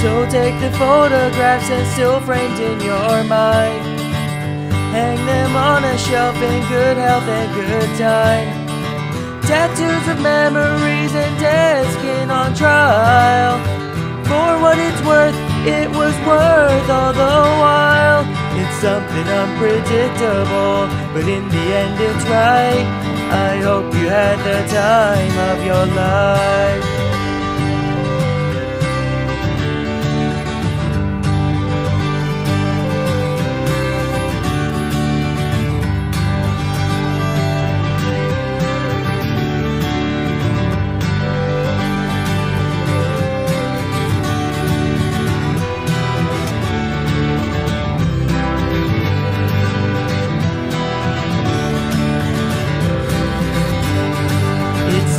So take the photographs that's still framed in your mind. Hang them on a shelf in good health and good time. Tattoos of memories and dead skin on trial. For what it's worth, it was worth all the while. It's something unpredictable, but in the end it's right. I hope you had the time of your life.